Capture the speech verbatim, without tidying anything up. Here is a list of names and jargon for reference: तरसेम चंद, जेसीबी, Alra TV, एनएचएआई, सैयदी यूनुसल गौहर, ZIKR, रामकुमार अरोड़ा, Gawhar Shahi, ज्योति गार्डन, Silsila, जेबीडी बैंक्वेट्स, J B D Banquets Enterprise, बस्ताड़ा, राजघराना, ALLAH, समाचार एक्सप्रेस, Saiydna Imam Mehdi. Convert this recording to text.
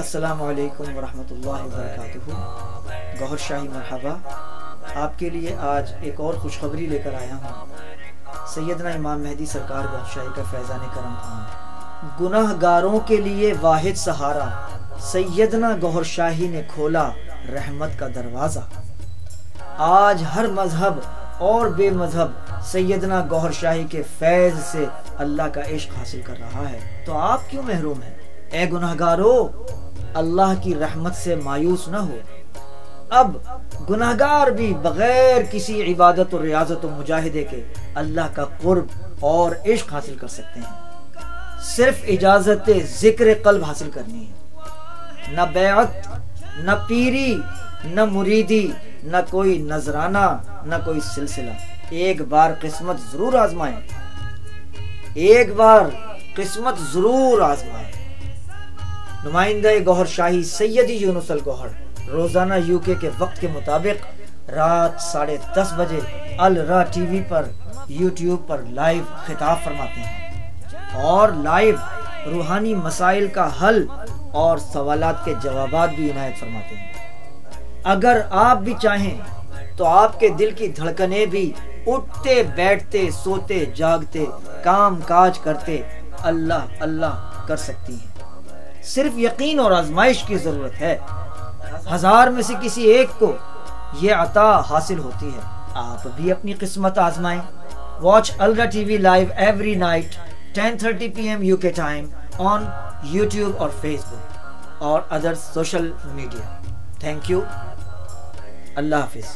अस्सलामु अलैकुम वरहमतुल्लाहि वबरकातुहू। गौहर शाही मरहबा, आपके लिए आज एक और खुशखबरी लेकर आया हूँ। सैयदना इमाम मेहदी सरकार गौहर शाही का फैज़ान करम था। गुनाहगारों के लिए वाहिद सहारा सैयदना गौहर शाही ने खोला रहमत का दरवाज़ा। आज हर मजहब और बेमजहब सैयदना गौहर शाही के फैज़ से अल्लाह का इश्क हासिल कर रहा है, तो आप क्यों महरूम हैं? ए गुनाहगारों, अल्लाह की रहमत से मायूस न हो। अब गुनाहगार भी बगैर किसी इबादत और रियाजत और मुजाहिदे के अल्लाह का कुर्ब और इश्क हासिल कर सकते हैं। सिर्फ इजाजत जिक्र कल्ब हासिल करनी है। न बैअत, न पीरी, न मुरीदी, न कोई नजराना, न कोई सिलसिला। एक बार किस्मत जरूर आजमाएं, एक बार किस्मत जरूर आजमाएं। नुमाइंदा गौहर शाही सैयदी यूनुसल गौहर रोजाना यूके के वक्त के मुताबिक रात साढ़े दस बजे अलरा टीवी पर यूट्यूब पर लाइव खिताब फरमाते हैं और लाइव रूहानी मसाइल का हल और सवालात के जवाबात भी इनायत फरमाते हैं। अगर आप भी चाहें तो आपके दिल की धड़कनें भी उठते बैठते सोते जागते काम काज करते अल्लाह अल्लाह कर सकती हैं। सिर्फ यकीन और आजमाइश की ज़रूरत है। हजार में से किसी एक को ये अता हासिल होती है। आप भी अपनी किस्मत आजमाएं। Watch अलरा TV live every night ten thirty p m UK time on YouTube और फेसबुक और other social media. Thank you. अल्लाह हाफिज।